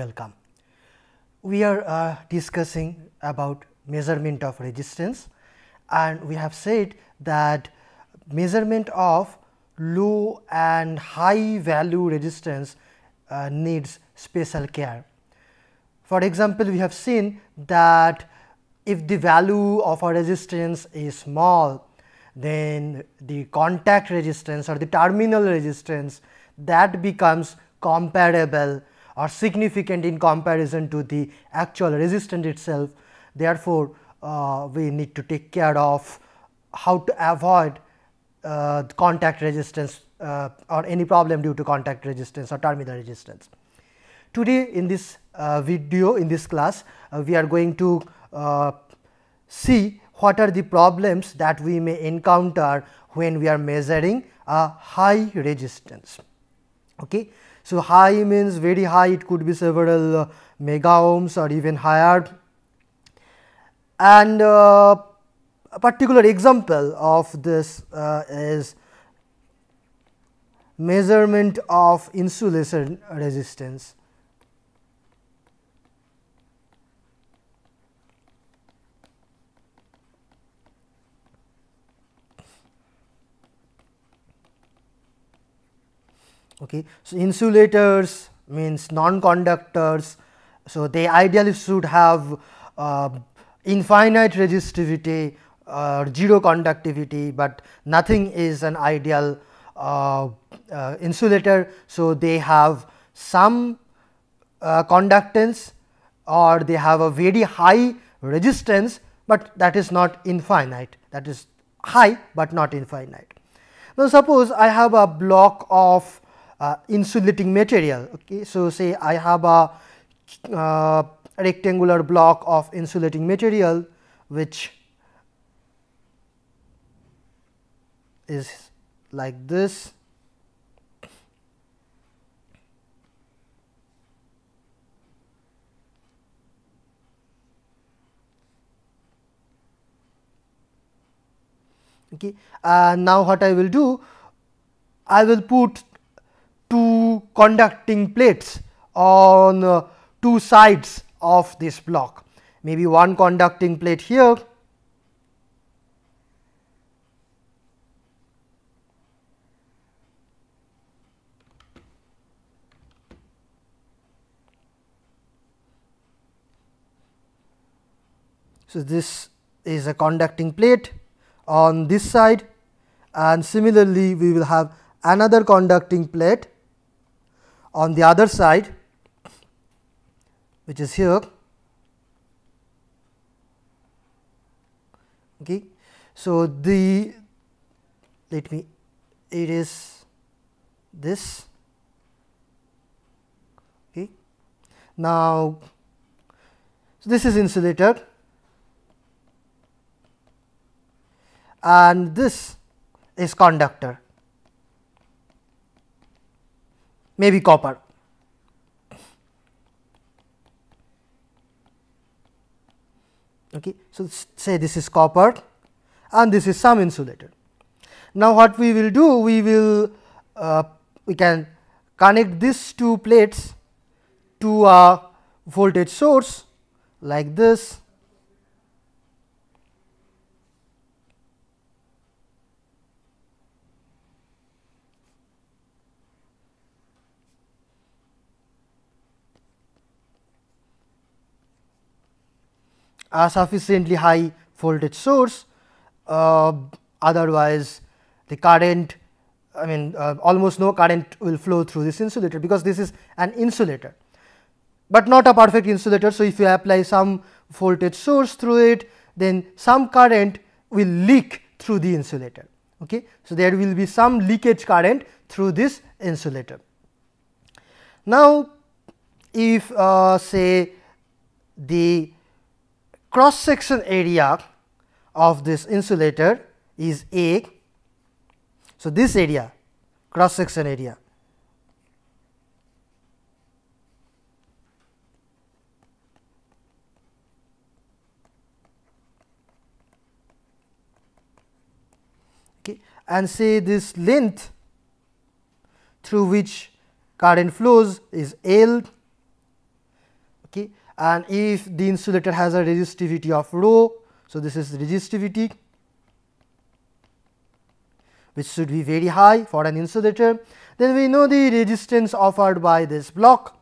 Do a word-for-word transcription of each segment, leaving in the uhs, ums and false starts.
welcome. We are uh, discussing about measurement of resistance, and we have said that measurement of low and high value resistance uh, needs special care. For example, we have seen that if the value of a resistance is small, then the contact resistance or the terminal resistance that becomes comparable or significant in comparison to the actual resistance itself. Therefore, uh, we need to take care of how to avoid uh, contact resistance uh, or any problem due to contact resistance or terminal resistance. Today in this uh, video, in this class, uh, we are going to uh, see what are the problems that we may encounter when we are measuring a high resistance. Okay. So, high means very high, it could be several uh, mega ohms or even higher. And uh, a particular example of this uh, is measurement of insulation resistance. Okay. So, insulators means non-conductors, so they ideally should have uh, infinite resistivity or uh, zero conductivity, but nothing is an ideal Uh, uh, insulator. So, they have some uh, conductance or they have a very high resistance, but that is not infinite, that is high, but not infinite. Now, suppose I have a block of uh, insulating material. Okay. So, say I have a uh, rectangular block of insulating material which is like this. Okay. Uh, now, what I will do, I will put two conducting plates on uh, two sides of this block, maybe one conducting plate here . So, this is a conducting plate on this side, and similarly we will have another conducting plate on the other side, which is here. Okay. So, the let me erase this. Okay. Now, so this is insulator, and this is conductor, maybe copper. Okay. So, say this is copper and this is some insulator. Now, what we will do, we will uh, we can connect these two plates to a voltage source like this. A sufficiently high voltage source, uh, otherwise the current, I mean uh, almost no current will flow through this insulator, because this is an insulator, but not a perfect insulator. So, if you apply some voltage source through it, then some current will leak through the insulator. Okay. So, there will be some leakage current through this insulator. Now, if uh, say the cross section area of this insulator is A. So, this area, cross section area, okay, and say this length through which current flows is L, okay. And if the insulator has a resistivity of rho, so this is resistivity which should be very high for an insulator, then we know the resistance offered by this block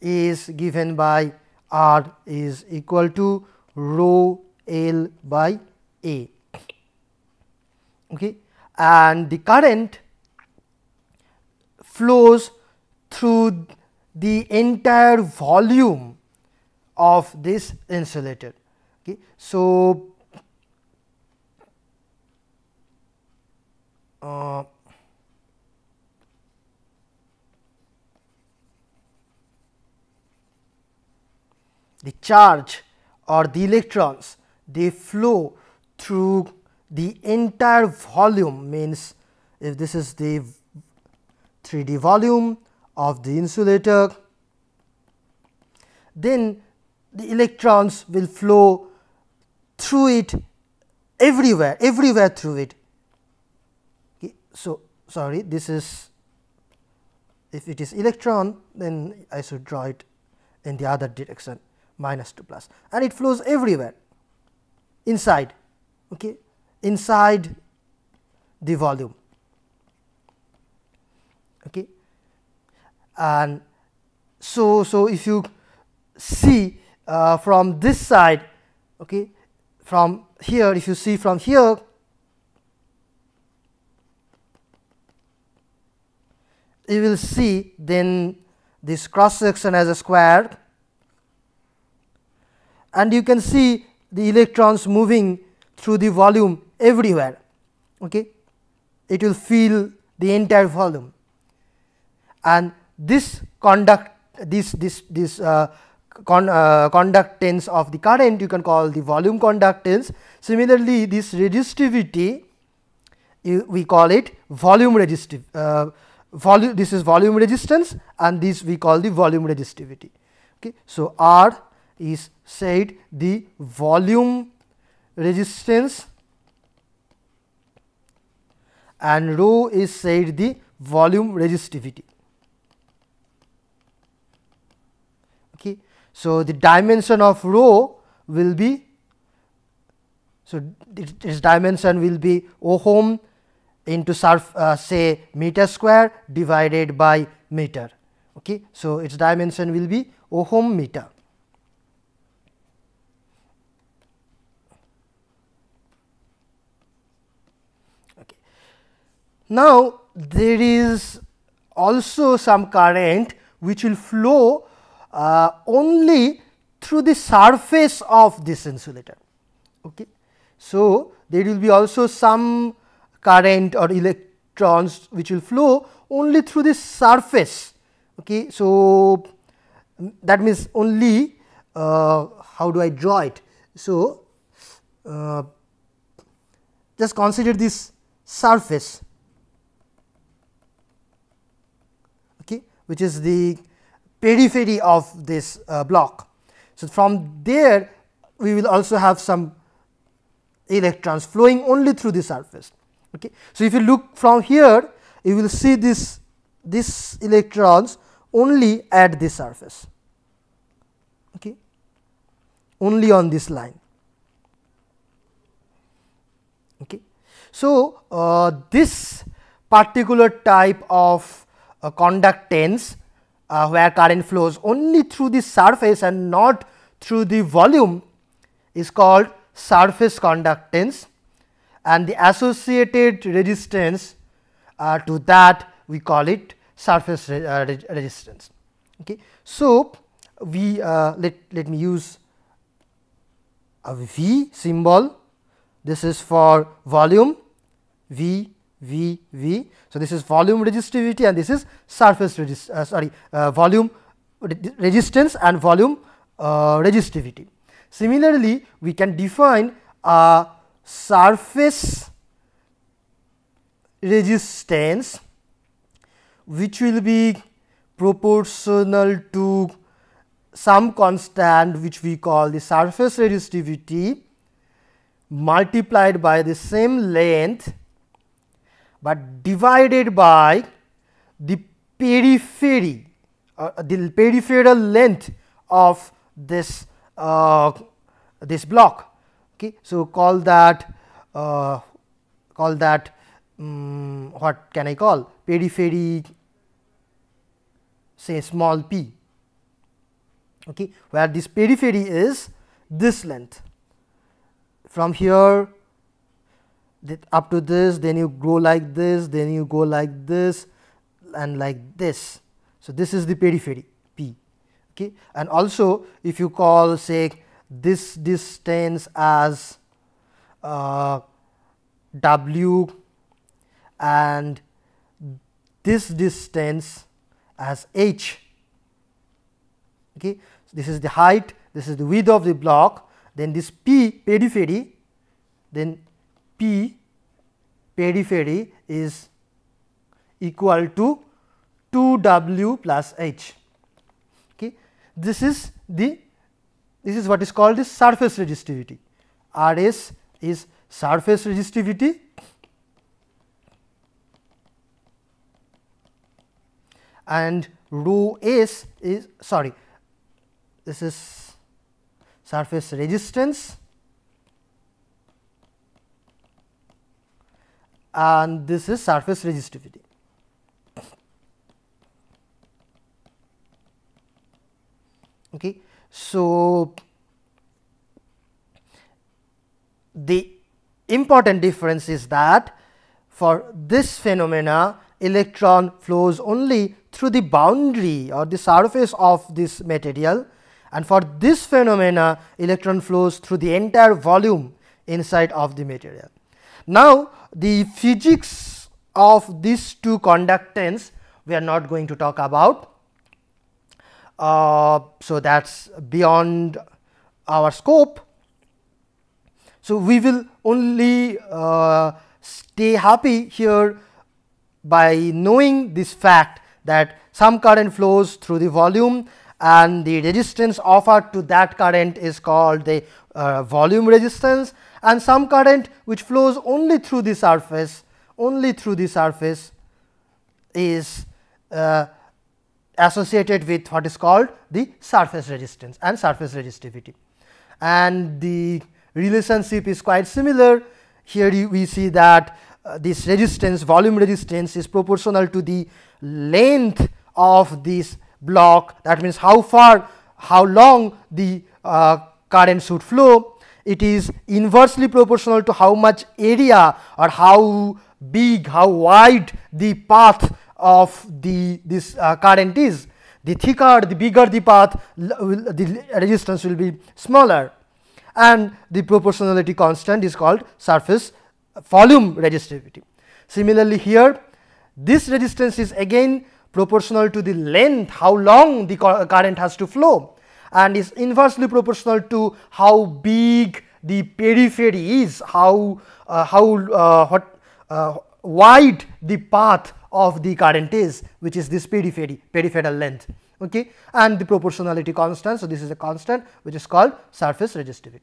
is given by R is equal to rho L by A, okay. And the current flows through the entire volume of this insulator, okay. So, uh, the charge or the electrons, they flow through the entire volume, means if this is the three D volume of the insulator, then the electrons will flow through it everywhere, everywhere through it. Okay. So, sorry, this is, if it is electron, then I should draw it in the other direction, minus to plus, and it flows everywhere inside, okay, inside the volume, okay. And so, so if you see uh, from this side, okay, from here, if you see from here, you will see then this cross section as a square, and you can see the electrons moving through the volume everywhere, okay. It will fill the entire volume, and this conduct this this this uh, con, uh, conductance of the current you can call the volume conductance. Similarly, this resistivity you, we call it volume resistive uh, volume this is volume resistance, and this we call the volume resistivity, okay. So, R is said the volume resistance and rho is said the volume resistivity, okay. So, the dimension of rho will be, so its dimension will be ohm into surf, uh, say meter square divided by meter, okay. So, its dimension will be ohm meter. Now, there is also some current which will flow uh, only through the surface of this insulator, okay. So, there will be also some current or electrons which will flow only through the surface, okay. So, that means only uh, how do I draw it? So, uh, just consider this surface, which is the periphery of this uh, block. So, from there we will also have some electrons flowing only through the surface, okay. So, if you look from here, you will see this this electrons only at the surface, okay, only on this line, okay. So, uh, this particular type of Uh, conductance uh, where current flows only through the surface and not through the volume is called surface conductance, and the associated resistance uh, to that we call it surface re uh, re resistance, okay. So, we uh, let, let me use a V symbol. This is for volume, V V V. So, this is volume resistivity and this is surface resist uh, sorry uh, volume resistance and volume uh, resistivity. Similarly, we can define a surface resistance which will be proportional to some constant which we call the surface resistivity multiplied by the same length but divided by the periphery, uh, the peripheral length of this uh, this block. Okay, so call that uh, call that um, what can I call periphery, say small p. Okay, where this periphery is this length from here up to this, then you go like this, then you go like this and like this. So, this is the periphery P. Okay. And also, if you call say this distance as uh, W and this distance as H, okay. So, this is the height, this is the width of the block, then this P periphery, then P periphery is equal to two W plus H. Okay. This is the this is what is called the surface resistivity. R S is surface resistivity and rho S is sorry this is surface resistance and this is surface resistivity. Okay. So, the important difference is that for this phenomena, electron flows only through the boundary or the surface of this material, and for this phenomena, electron flows through the entire volume inside of the material. Now, the physics of these two conductance we are not going to talk about. Uh, so, that is beyond our scope. So, we will only uh, stay happy here by knowing this fact that some current flows through the volume and the resistance offered to that current is called the uh, volume resistance, and some current which flows only through the surface, only through the surface is uh, associated with what is called the surface resistance and surface resistivity. And the relationship is quite similar. Here we see that uh, this resistance, volume resistance, is proportional to the length of this block, that means how far, how long the uh, current should flow. It is inversely proportional to how much area or how big, how wide the path of the this uh, current is. The thicker, the bigger the path, the resistance will be smaller, and the proportionality constant is called surface volume resistivity. Similarly, here this resistance is again proportional to the length, how long the current has to flow, and is inversely proportional to how big the periphery is, how uh, how uh, what uh, wide the path of the current is, which is this periphery, peripheral length, okay, and the proportionality constant. So, this is a constant which is called surface resistivity.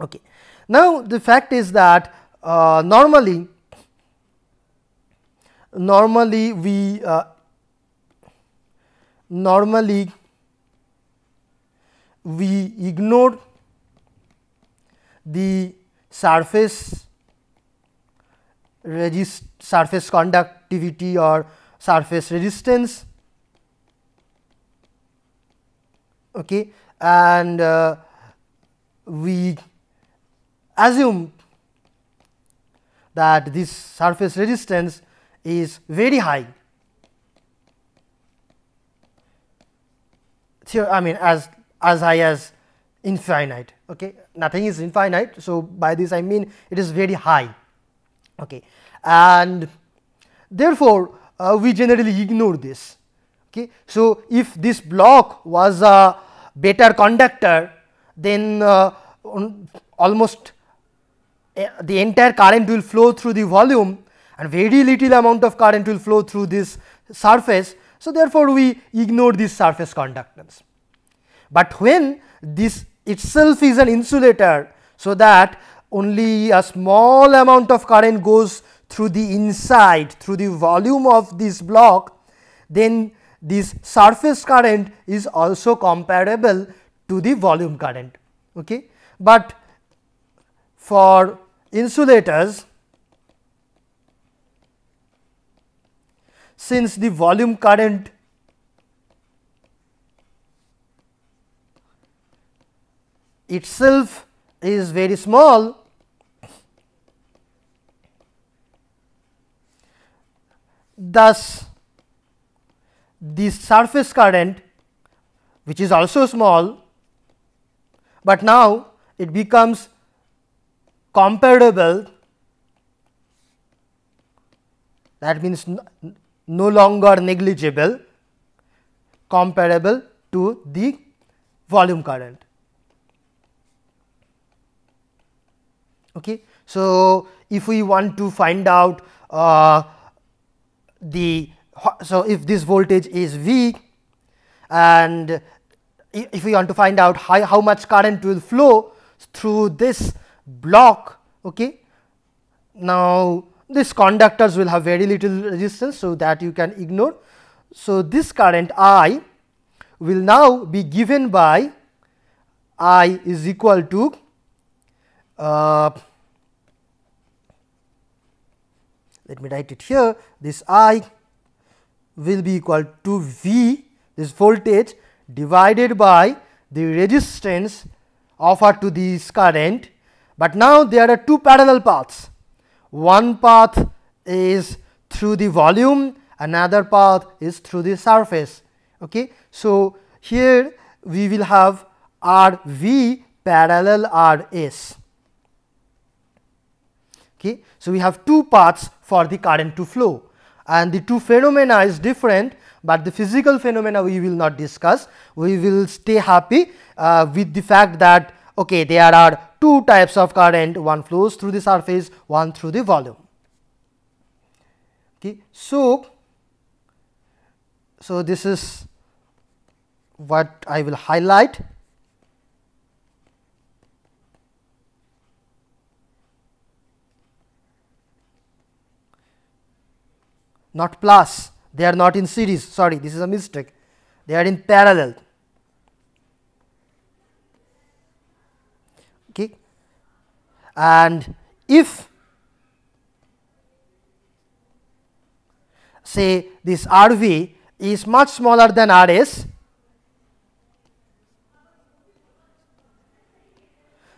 Okay. Now, the fact is that uh, normally, normally we uh, normally we ignore the surface resist surface conductivity or surface resistance, okay, and uh, we assume that this surface resistance is very high. So, I mean as as high as infinite, okay, nothing is infinite. So, by this I mean it is very high. Okay. And therefore, uh, we generally ignore this. Okay. So, if this block was a better conductor, then uh, almost uh, the entire current will flow through the volume and very little amount of current will flow through this surface. So, therefore, we ignore this surface conductance. But when this itself is an insulator, so that only a small amount of current goes through the inside, through the volume of this block, then this surface current is also comparable to the volume current. Okay? But for insulators, since the volume current itself is very small, thus this surface current, which is also small, but now it becomes comparable, that means no longer negligible, comparable to the volume current. Okay. So, if we want to find out uh, the so if this voltage is V and if we want to find out how, how much current will flow through this block, okay, now these conductors will have very little resistance, so that you can ignore. So, this current I will now be given by I is equal to uh, let me write it here, this I will be equal to V, this voltage, divided by the resistance offered to this current. But now there are two parallel paths, one path is through the volume, another path is through the surface. Okay? So, here we will have R V parallel R S. Okay? So, we have two paths for the current to flow, and the two phenomena is different, but the physical phenomena we will not discuss. We will stay happy uh, with the fact that okay, there are two types of current, one flows through the surface, one through the volume. Okay. So, so this is what I will highlight. Not plus, they are not in series, sorry, this is a mistake, they are in parallel. Okay. And if say this R V is much smaller than R S,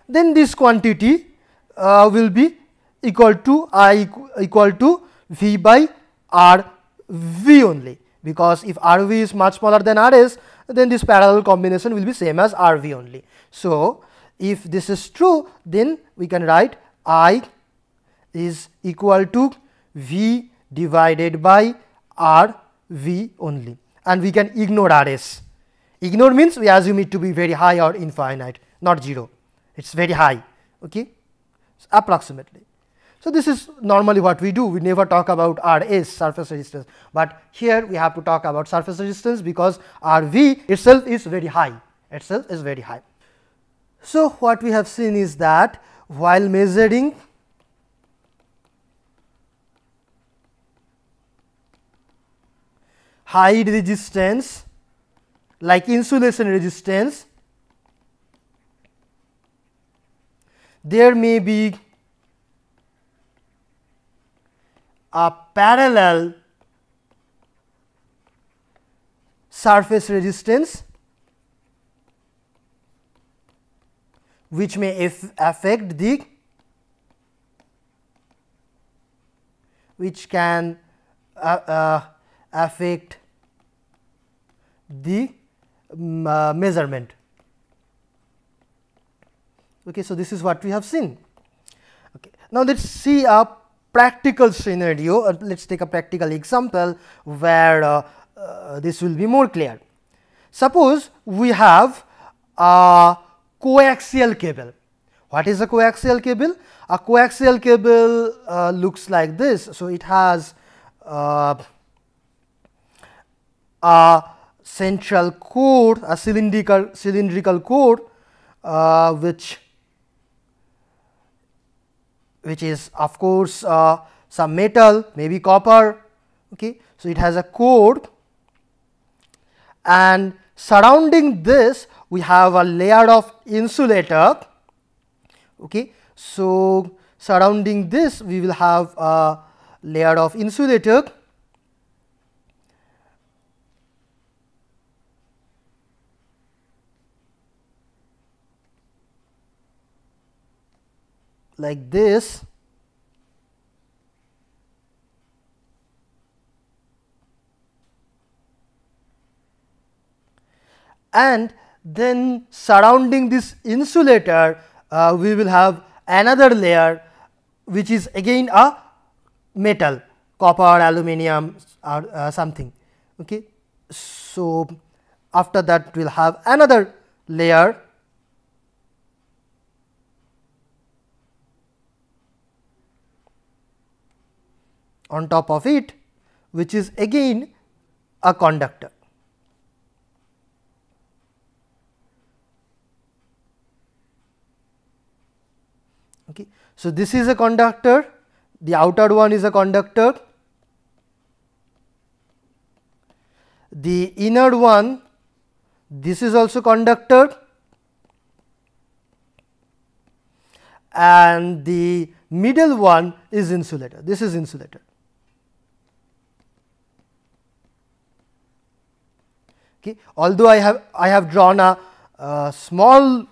then this quantity uh, will be equal to I equal to V by R V only, because if R V is much smaller than R S, then this parallel combination will be same as R V only. So, if this is true, then we can write I is equal to V divided by R V only, and we can ignore R S. Ignore means we assume it to be very high or infinite, not zero, it is very high, okay, so approximately. So, this is normally what we do, we never talk about R S, surface resistance, but here we have to talk about surface resistance because R V itself is very high, itself is very high. So, what we have seen is that while measuring high resistance like insulation resistance, there may be a parallel surface resistance which may affect the which can uh, uh, affect the um, uh, measurement. Okay, so this is what we have seen. Okay, now let's see a practical scenario, or let's take a practical example where uh, uh, this will be more clear. Suppose we have a coaxial cable. What is a coaxial cable? A coaxial cable uh, looks like this. So, it has uh, a central core, a cylindrical cylindrical core uh, which which is of course uh, some metal, maybe copper. Okay. So, it has a core and surrounding this we have a layer of insulator. Okay, so surrounding this we will have a layer of insulator, like this. And then surrounding this insulator uh, we will have another layer which is again a metal, copper, aluminum or uh, something. Okay. So, after that we will have another layer. On top of it, which is again a conductor. Okay. So, this is a conductor, the outer one is a conductor, the inner one, this is also conductor, and the middle one is insulator, this is insulator. Okay. Although I have I have drawn a uh, small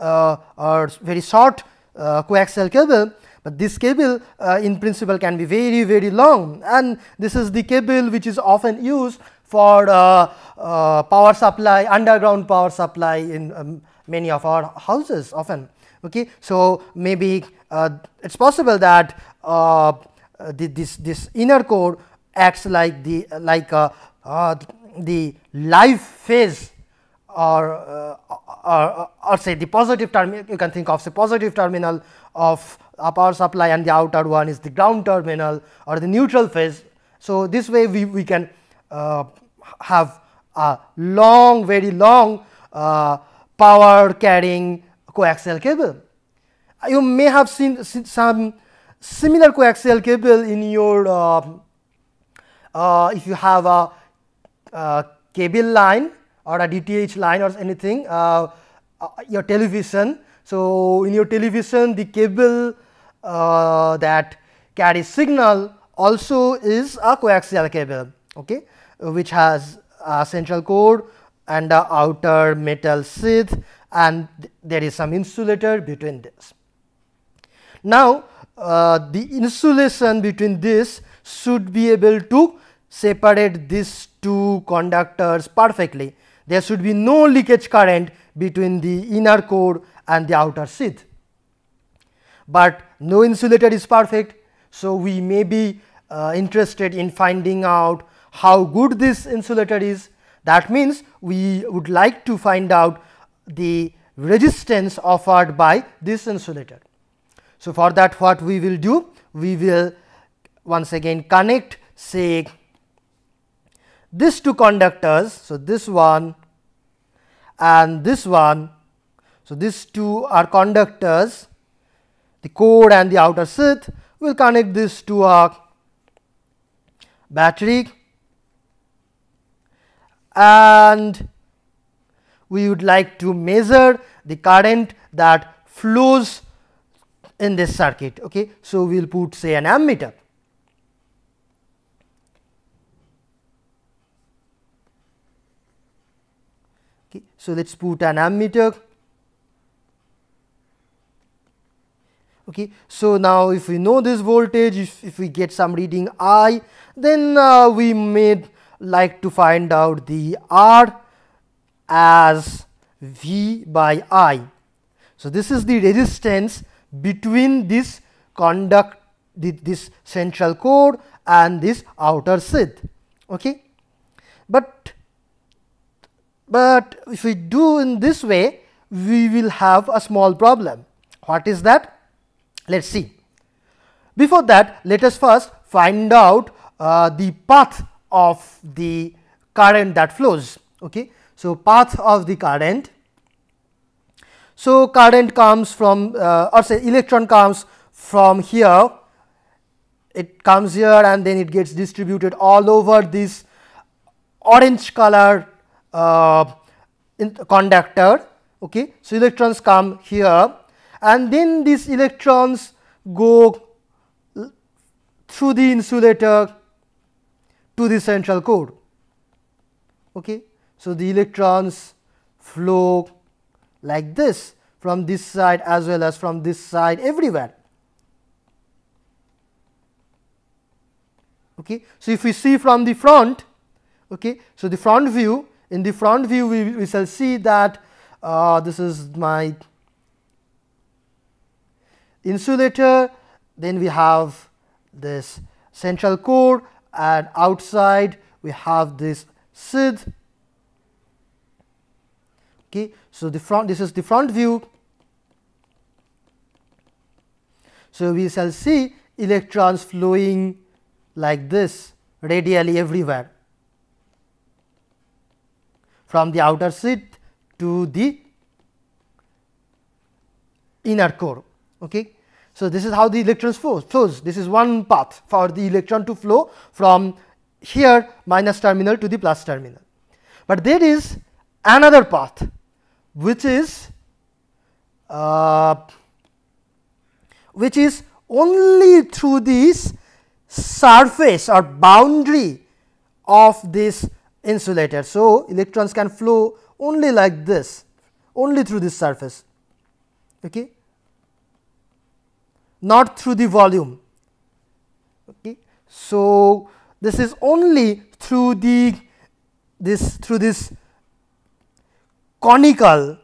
uh, or very short uh, coaxial cable, but this cable uh, in principle can be very very long, and this is the cable which is often used for uh, uh, power supply, underground power supply in um, many of our houses often. Okay, so maybe uh, it's possible that uh, the, this this inner core acts like the like a uh, the live phase or, uh, or, or or say the positive terminal. You can think of the positive terminal of a power supply, and the outer one is the ground terminal or the neutral phase. So, this way we, we can uh, have a long, very long uh, power carrying coaxial cable. You may have seen, seen some similar coaxial cable in your uh, uh, if you have a Uh, cable line or a D T H line or anything, uh, uh, your television. So, in your television the cable uh, that carries signal also is a coaxial cable, okay, which has a central core and a outer metal sheath, and th there is some insulator between this. Now, uh, the insulation between this should be able to separate these two conductors perfectly. There should be no leakage current between the inner core and the outer sheath. But no insulator is perfect, so we may be uh, interested in finding out how good this insulator is. That means we would like to find out the resistance offered by this insulator. So, for that what we will do, we will once again connect say these two conductors, so this one and this one. So, these two are conductors, the core and the outer sheath. We will connect this to a battery, and we would like to measure the current that flows in this circuit. Okay. So, we will put say an ammeter. So, let us put an ammeter. Okay. So, now if we know this voltage, if, if we get some reading I, then uh, we may like to find out the R as V by I. So, this is the resistance between this conduct this central core and this outer sheath. Okay. But But if we do in this way, we will have a small problem. What is that? Let us see. Before that, let us first find out uh, the path of the current that flows. Okay. So, path of the current. So, current comes from uh, or say electron comes from here, it comes here, and then it gets distributed all over this orange color uh, in conductor. Okay, so electrons come here, and then these electrons go through the insulator to the central core. Okay, so the electrons flow like this from this side as well as from this side everywhere. Okay, so if we see from the front, okay, so the front view, in the front view we, we shall see that uh, this is my insulator, then we have this central core, and outside we have this sheath. Okay, so the front, this is the front view. So we shall see electrons flowing like this radially everywhere from the outer sheath to the inner core. Okay. So, this is how the electrons flows. This is one path for the electron to flow from here minus terminal to the plus terminal. But there is another path which is uh, which is only through this surface or boundary of this insulator. So, electrons can flow only like this, only through this surface. Okay. Not through the volume. Okay. So, this is only through the this through this conical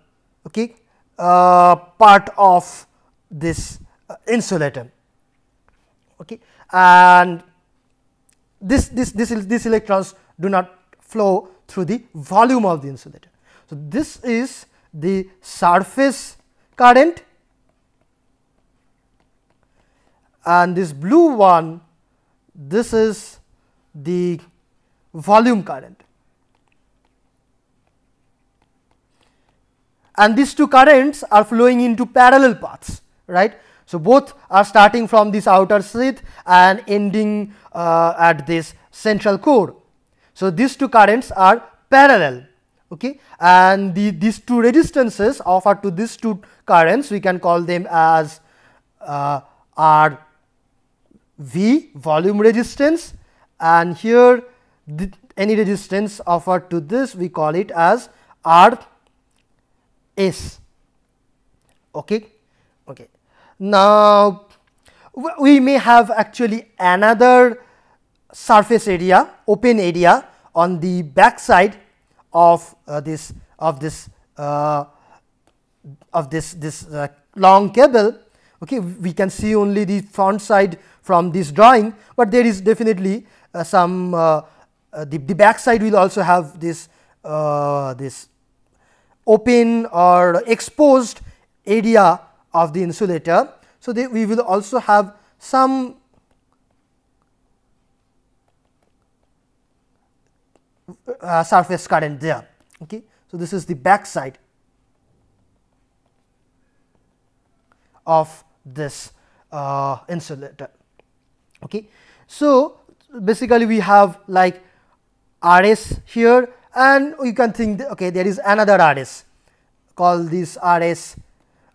okay, uh, part of this uh, insulator. Okay. And this this this these electrons do not flow through the volume of the insulator. So, this is the surface current. And this blue one, this is the volume current, and these two currents are flowing into parallel paths, right. So, both are starting from this outer sheath and ending uh, at this central core. So, these two currents are parallel, okay, and the, these two resistances offered to these two currents, we can call them as uh, R V, volume resistance, and here the, any resistance offered to this we call it as R S. Okay, okay. Now, we may have actually another surface area, open area on the back side of uh, this of this uh, of this this uh, long cable. Okay, we can see only the front side from this drawing, but there is definitely uh, some uh, uh, the, the back side will also have this uh, this open or exposed area of the insulator. So, they, we will also have some uh, surface current there. Okay. So, this is the back side of this uh, insulator. Okay. So, basically we have like R S here, and we can think that, okay, there is another R S, call this R S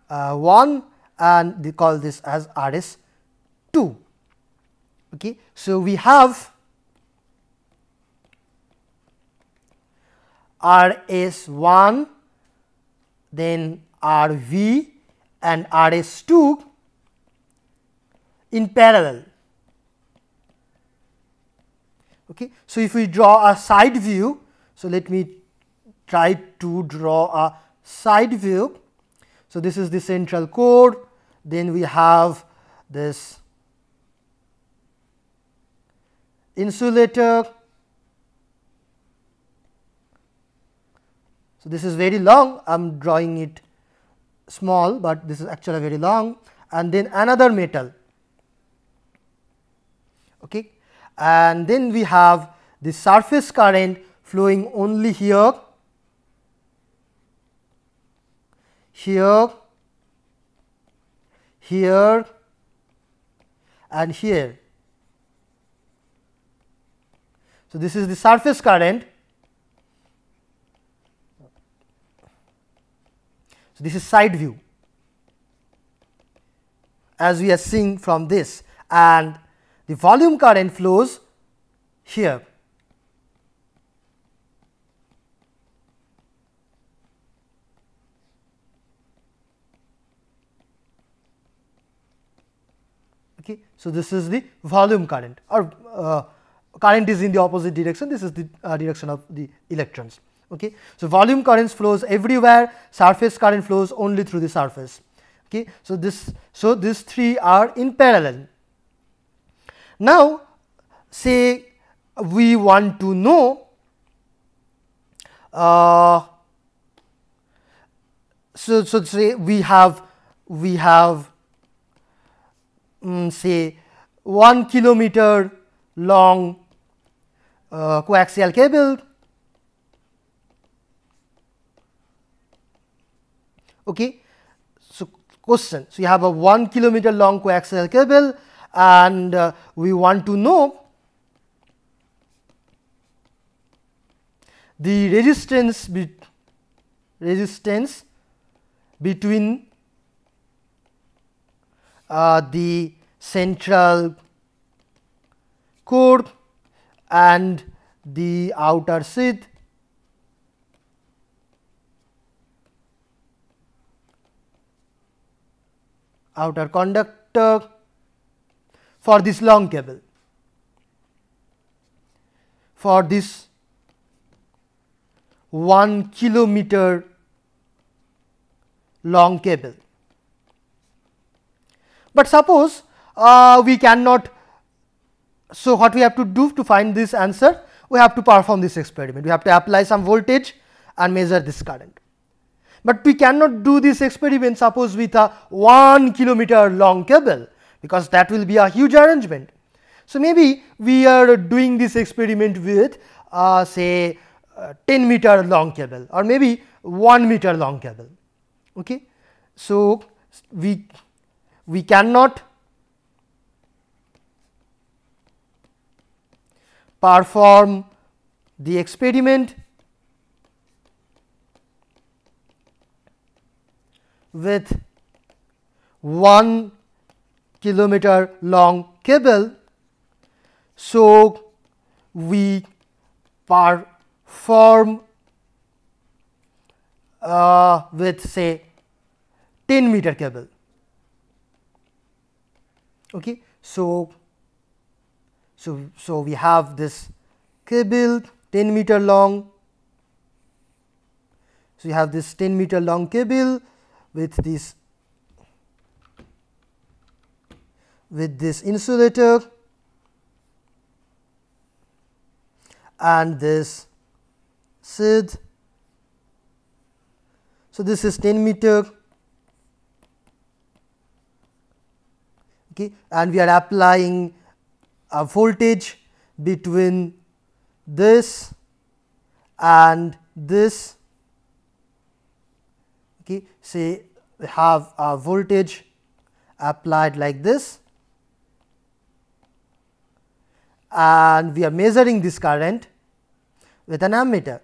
uh, one, and they call this as R S two. Okay. So, we have R S one, then R V and R S two in parallel. Okay. So, if we draw a side view, so let me try to draw a side view. So, this is the central core, then we have this insulator. So, this is very long, I am drawing it small, but this is actually very long, and then another metal. Okay. And then we have the surface current flowing only here, here, here, and here. So, this is the surface current So, this is side view, as we are seeing from this, and the volume current flows here. Okay. So, this is the volume current, or uh, current is in the opposite direction, this is the uh, direction of the electrons. Okay. So, volume currents flows everywhere, surface current flows only through the surface. Okay. So, this so these three are in parallel. Now, say we want to know uh, so, so say we have we have Mm, say one kilometer long uh, coaxial cable, okay. So, question, so you have a one kilometer long coaxial cable and uh, we want to know the resistance be resistance between Uh, the central core and the outer sheath outer conductor for this long cable for this one kilometer long cable. But suppose uh, we cannot, so what we have to do to find this answer, we have to perform this experiment, we have to apply some voltage and measure this current. But we cannot do this experiment suppose with a one kilometer long cable, because that will be a huge arrangement. So, maybe we are doing this experiment with uh, say uh, ten meter long cable or maybe one meter long cable. Okay. So, we We cannot perform the experiment with one kilometer long cable. So, we perform uh, with say ten meter cable. Okay, so so so we have this cable ten meter long. So you have this ten meter long cable with this with this insulator and this sheath. So this is ten meter. Okay, and we are applying a voltage between this and this. Okay, say we have a voltage applied like this, and we are measuring this current with an ammeter.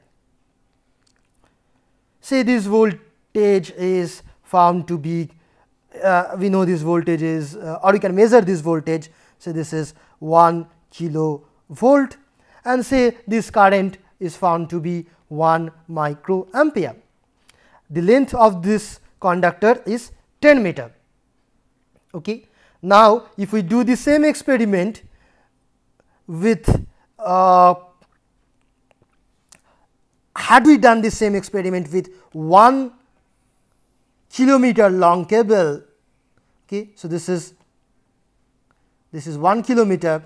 Say this voltage is found to be Uh, we know this voltage is uh, or we can measure this voltage. Say this is one kilo volt and say this current is found to be one micro ampere. The length of this conductor is ten meter. Okay. Now, if we do the same experiment with uh, had we done the same experiment with one kilometer long cable, okay. So, this is this is one kilometer.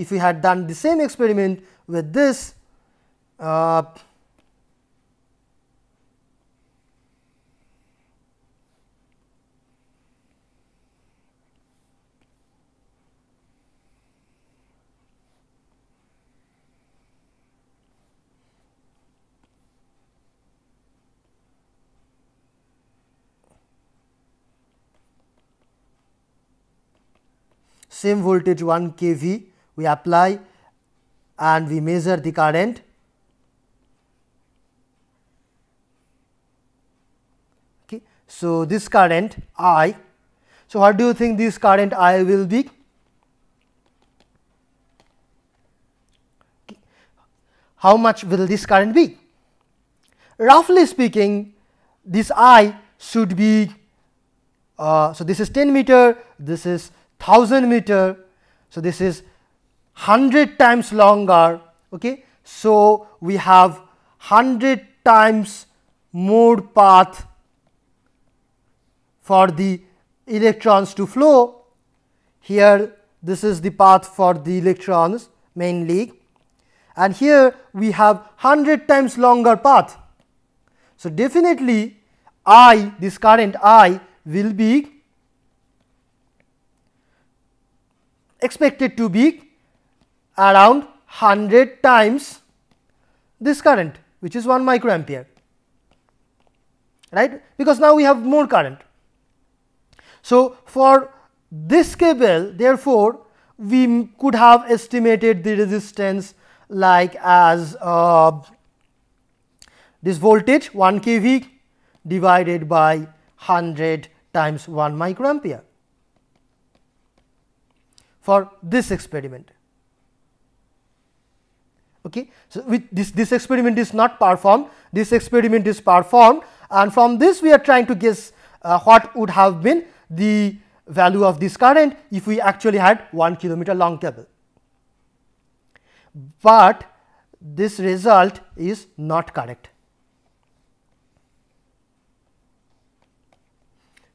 If we had done the same experiment with this uh, same voltage one k V we apply and we measure the current Okay. So, this current I, so what do you think this current I will be? Okay. How much will this current be? Roughly speaking, this I should be, uh, so this is ten meter, this is one thousand meter, so this is one hundred times longer. Okay. So, we have one hundred times more path for the electrons to flow. Here, this is the path for the electrons mainly, and here we have one hundred times longer path. So, definitely I, this current I will be expected to be around one hundred times this current, which is one microampere, right, because now we have more current. So, for this cable, therefore, we could have estimated the resistance like as uh, this voltage one K V divided by one hundred times one microampere for this experiment. Okay. So, with this, this experiment is not performed, this experiment is performed, and from this we are trying to guess uh, what would have been the value of this current if we actually had one kilometer long cable. But this result is not correct.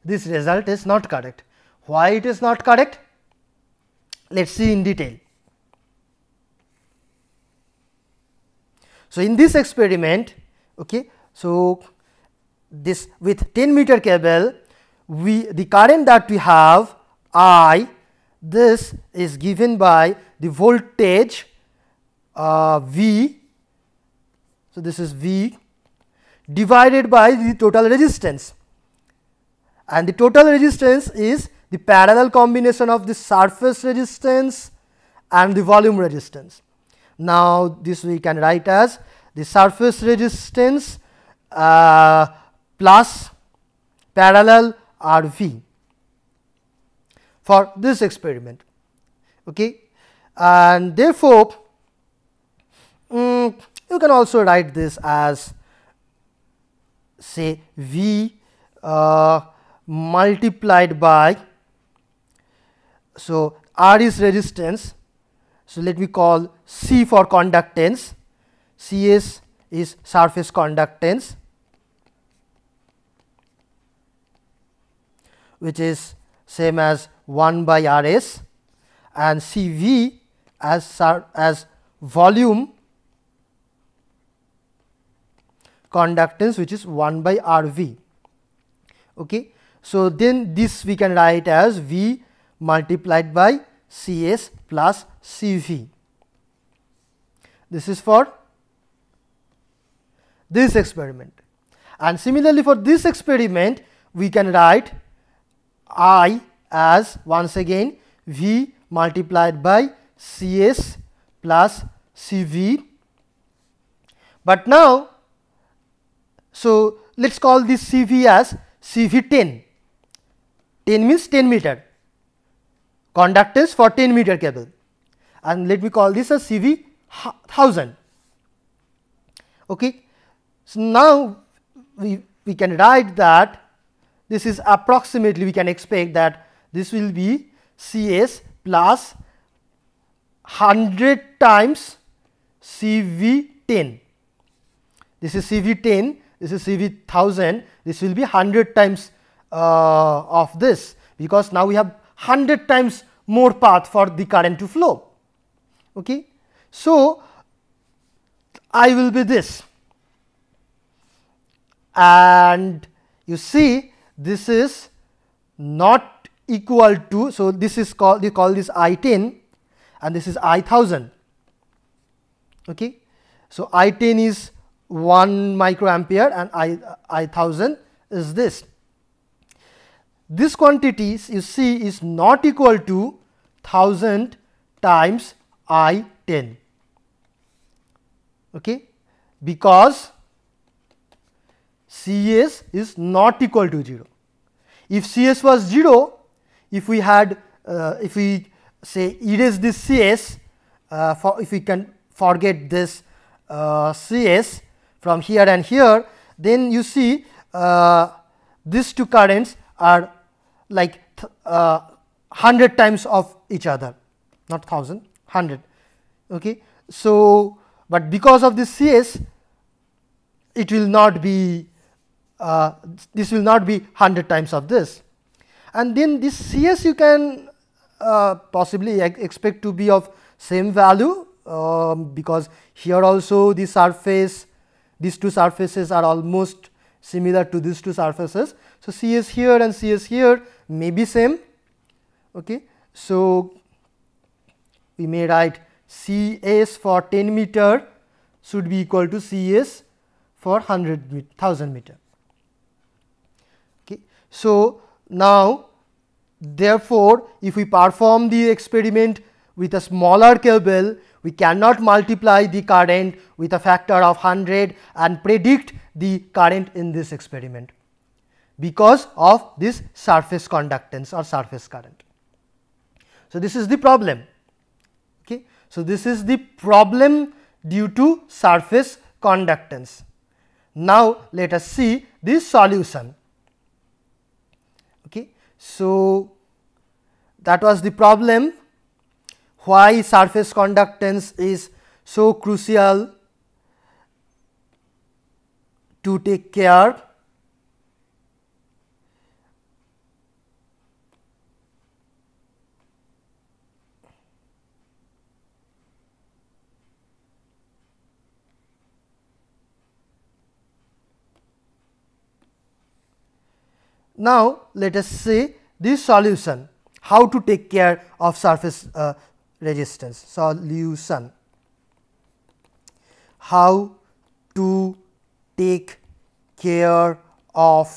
This result is not correct. Why it is not correct? Let us see in detail. So, in this experiment, okay, so this with ten meter cable, we the current that we have I, this is given by the voltage uh, V, so this is V divided by the total resistance, and the total resistance is the parallel combination of the surface resistance and the volume resistance. Now, this we can write as the surface resistance uh, plus parallel R V for this experiment. Okay. And therefore, um, you can also write this as say V uh, multiplied by, so R is resistance. So, let me call C for conductance, C S is surface conductance, which is same as one by R S, and C V as, as volume conductance, which is one by R V. Okay. So, then this we can write as V multiplied by C S plus C V. This is for this experiment, and similarly for this experiment we can write I as once again V multiplied by C S plus C V. But now, so let us call this C V as C V ten, ten means ten meter conductance for ten meter cable, and let me call this as C V one thousand. Okay. So, now we, we can write that this is approximately, we can expect that this will be C S plus one hundred times C V ten. This is C V ten, this is C V one thousand, this will be one hundred times uh, of this, because now we have one hundred times more path for the current to flow. Okay. So, I will be this, and you see this is not equal to, so this is called, they call this I ten and this is I one thousand. Okay. So, I ten is one microampere and I one thousand is this. This quantity you see is not equal to one thousand times I ten, okay, because C S is not equal to zero. If C S was zero, if we had uh, if we say erase this C S, uh, for if we can forget this uh, C S from here and here, then you see uh, these two currents are like th uh, hundred times of each other, not thousand, hundred. Okay. So, but because of this C S, it will not be uh, this will not be hundred times of this, and then this C S you can uh, possibly ex expect to be of same value, uh, because here also the surface, these two surfaces are almost similar to these two surfaces. So, C S here and C S here may be same. Okay. So, we may write C S for ten meter should be equal to C S for one hundred thousand meter. Okay. So, now therefore, if we perform the experiment with a smaller cable, we cannot multiply the current with a factor of one hundred and predict the current in this experiment, because of this surface conductance or surface current. So, this is the problem. Okay. So, this is the problem due to surface conductance. Now, let us see the solution. Okay. So, that was the problem, why surface conductance is so crucial to take care. Now, let us see the solution, how to take care of surface uh, resistance. Solution, how to take care of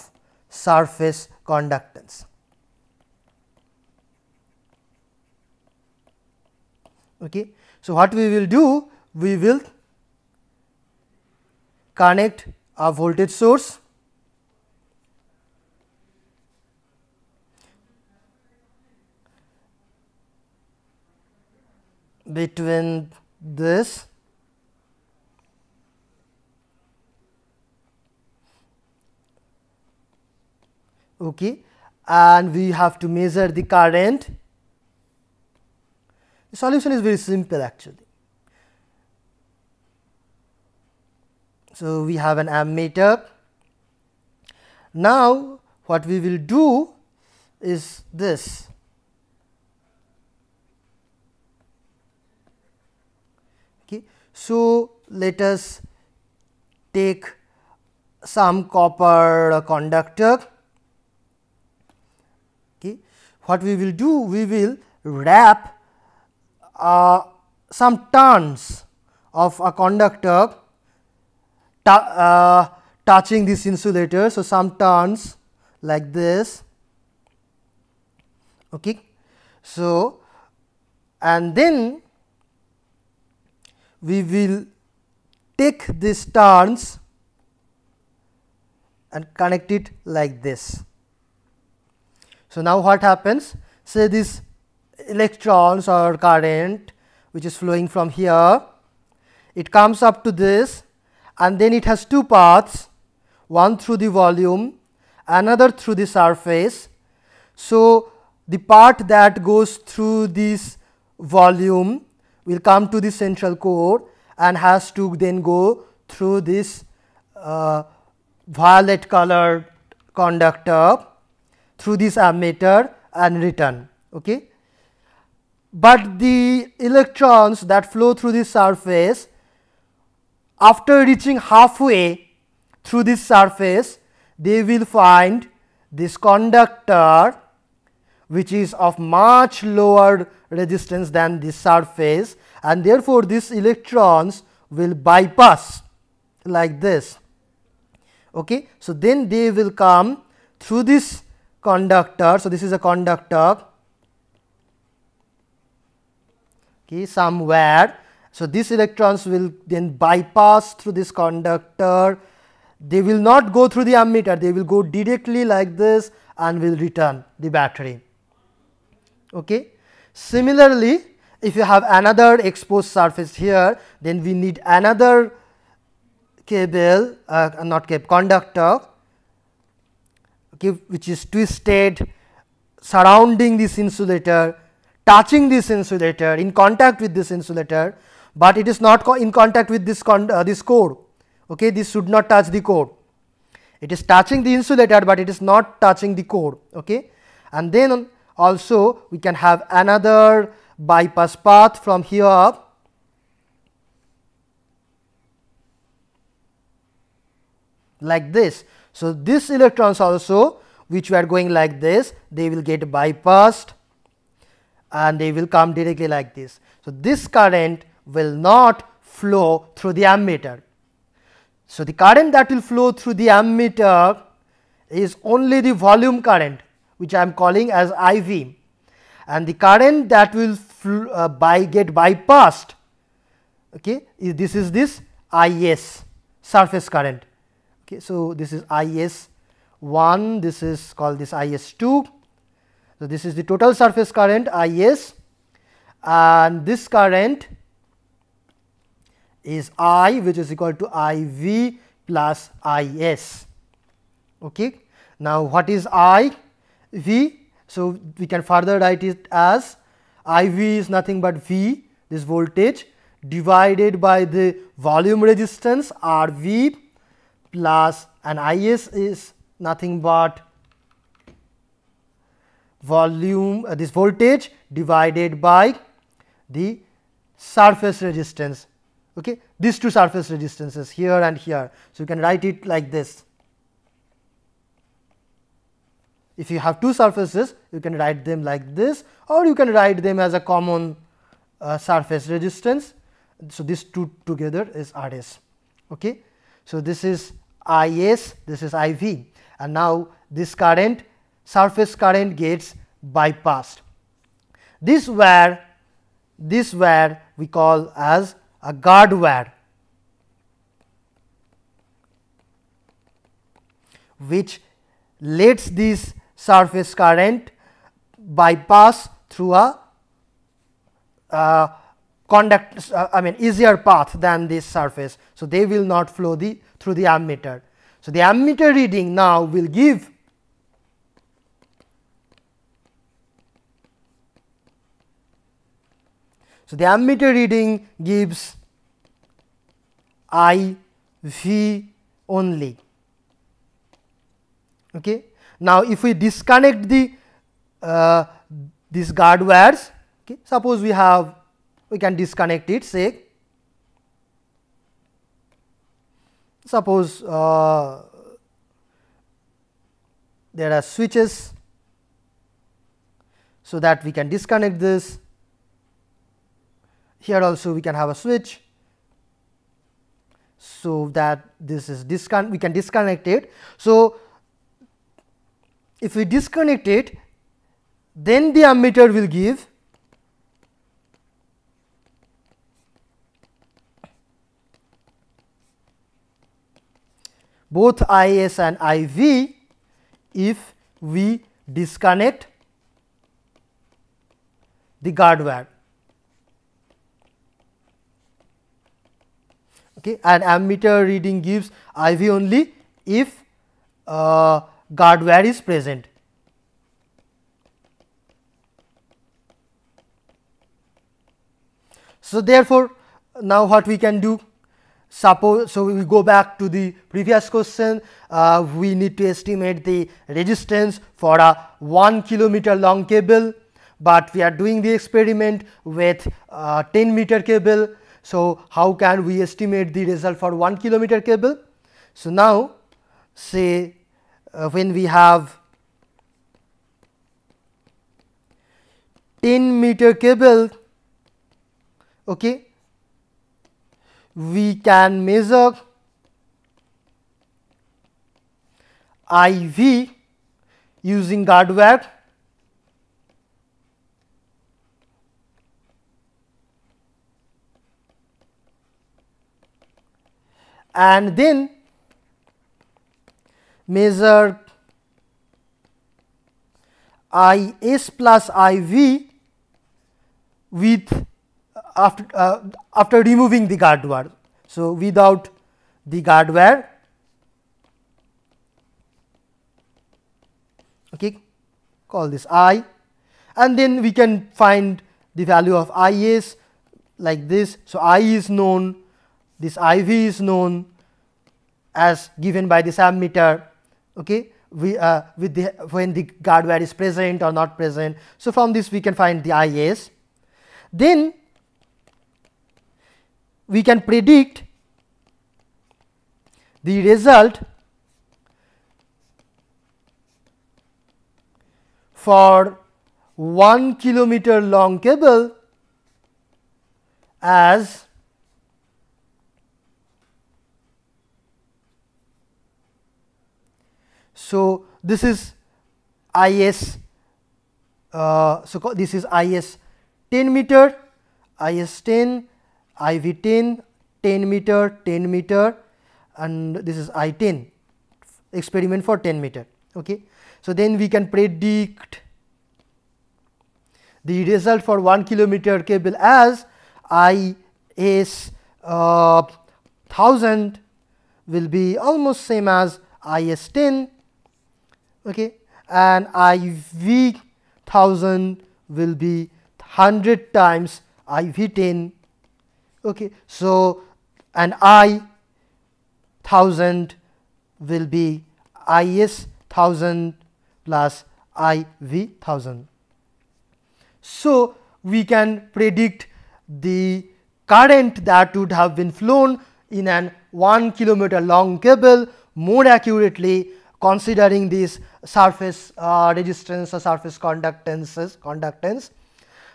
surface conductance. Okay. So, what we will do, we will connect a voltage source between this okay, and we have to measure the current. The solution is very simple actually. So, we have an ammeter. Now, what we will do is this. So, let us take some copper conductor. Okay. What we will do, we will wrap uh, some turns of a conductor uh, touching this insulator. So, some turns like this. Okay. So, and then we will take these turns and connect it like this. So, now what happens? Say these electrons or current which is flowing from here, it comes up to this, and then it has two paths, one through the volume, another through the surface. So, the part that goes through this volume will come to the central core and has to then go through this uh, violet colored conductor through this ammeter and return. Okay. But the electrons that flow through this surface, after reaching halfway through this surface, they will find this conductor which is of much lower resistance than the surface, and therefore, these electrons will bypass like this. Okay. So, then they will come through this conductor. So, this is a conductor okay, somewhere. So, these electrons will then bypass through this conductor, they will not go through the ammeter, they will go directly like this and will return the battery. Okay. Similarly, if you have another exposed surface here, then we need another cable, uh, not cable, conductor, okay, which is twisted surrounding this insulator, touching this insulator, in contact with this insulator, but it is not co in contact with this con uh, this core. Okay, this should not touch the core. It is touching the insulator, but it is not touching the core. Okay, and then also we can have another bypass path from here up. Like this. So, these electrons also which were going like this, they will get bypassed and they will come directly like this. So, this current will not flow through the ammeter. So, the current that will flow through the ammeter is only the volume current, which I am calling as I V, and the current that will uh, by get bypassed, okay, is this is this I S surface current. Okay, so this is I S one, this is called this I S two. So, this is the total surface current I S, and this current is I, which is equal to I V plus I S. Okay. Now, what is I V? So, we can further write it as I V is nothing but V, this voltage, divided by the volume resistance R V, plus, and I S is nothing but volume, uh, this voltage divided by the surface resistance. Okay, these two surface resistances here and here. So, you can write it like this. If you have two surfaces, you can write them like this, or you can write them as a common uh, surface resistance. So, these two together is R S. Okay. So, this is I S, this is I V, and now this current, surface current gets bypassed. This wire, this wire we call as a guard wire, which lets this surface current bypass through a uh, conduct uh, I mean easier path than this surface. So, they will not flow the through the ammeter. So, the ammeter reading now will give So, the ammeter reading gives I V only. Okay. Now, if we disconnect the uh, these guard wires, okay, suppose we have we can disconnect it, say suppose uh, there are switches, so that we can disconnect this. Here also we can have a switch, so that this is disconnect, we can disconnect it. So, if we disconnect it, then the ammeter will give both I S and I V if we disconnect the guard wire. Okay, and ammeter reading gives I V only if uh, guard wire is present. So, therefore, now what we can do? Suppose, so we will go back to the previous question. Uh, we need to estimate the resistance for a one kilometer long cable, but we are doing the experiment with uh, ten meter cable. So, how can we estimate the result for one kilometer cable? So, now say uh, when we have ten meter cable, okay, we can measure I V using guard wire, and then measure I s plus I v with after uh, after removing the guard wire. So, without the guard wire, okay, call this I, and then we can find the value of I s like this. So, I is known, this I v is known as given by this ammeter, okay, we uh, with the when the guard wire is present or not present. So, from this we can find the I s. Then we can predict the result for one kilometer long cable as so. This is I S. Uh, so this is I S ten meter, I S ten. I V ten, ten meter, ten meter, and this is I ten, experiment for ten meter. Okay. So, then we can predict the result for one kilometer cable as I s uh, thousand will be almost same as I s ten, okay, and I v thousand will be hundred times I v ten. Okay, so, and I thousand will be I s thousand plus I v thousand. So, we can predict the current that would have been flown in an one kilometer long cable more accurately, considering these surface uh, resistance or surface conductances conductance.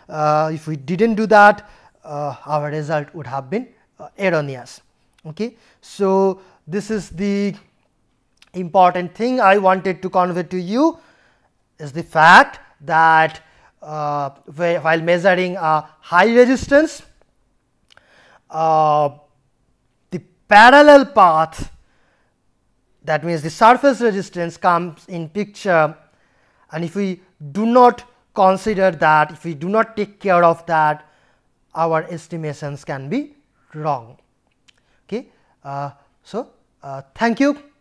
Uh, if we did not do that, Uh, our result would have been uh, erroneous. Okay. So, this is the important thing I wanted to convey to you, is the fact that uh, while measuring a high resistance, uh, the parallel path, that means the surface resistance, comes in picture, and if we do not consider that, if we do not take care of that, our estimations can be wrong. Okay. Uh, so, uh, thank you.